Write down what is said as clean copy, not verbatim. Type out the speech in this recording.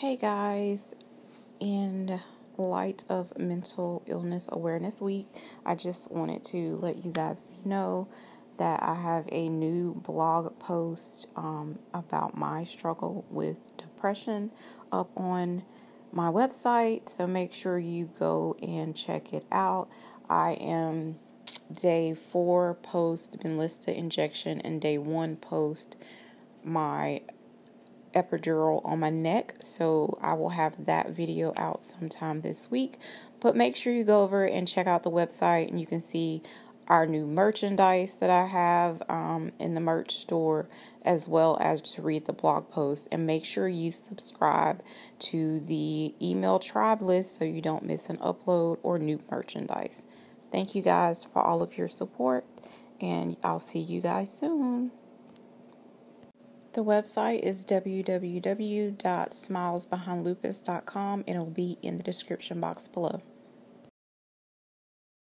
Hey guys, in light of Mental Illness Awareness Week, I just wanted to let you guys know that I have a new blog post about my struggle with depression up on my website, so make sure you go and check it out. I am day 4 post Benlista injection and day 1 post my epidural on my neck, so I will have that video out sometime this week. But make sure you go over and check out the website, and you can see our new merchandise that I have in the merch store, as well as to read the blog post. And make sure you subscribe to the email tribe list so you don't miss an upload or new merchandise. Thank you guys for all of your support, and I'll see you guys soon. The website is www.smilesbehindlupus.com, and it'll be in the description box below.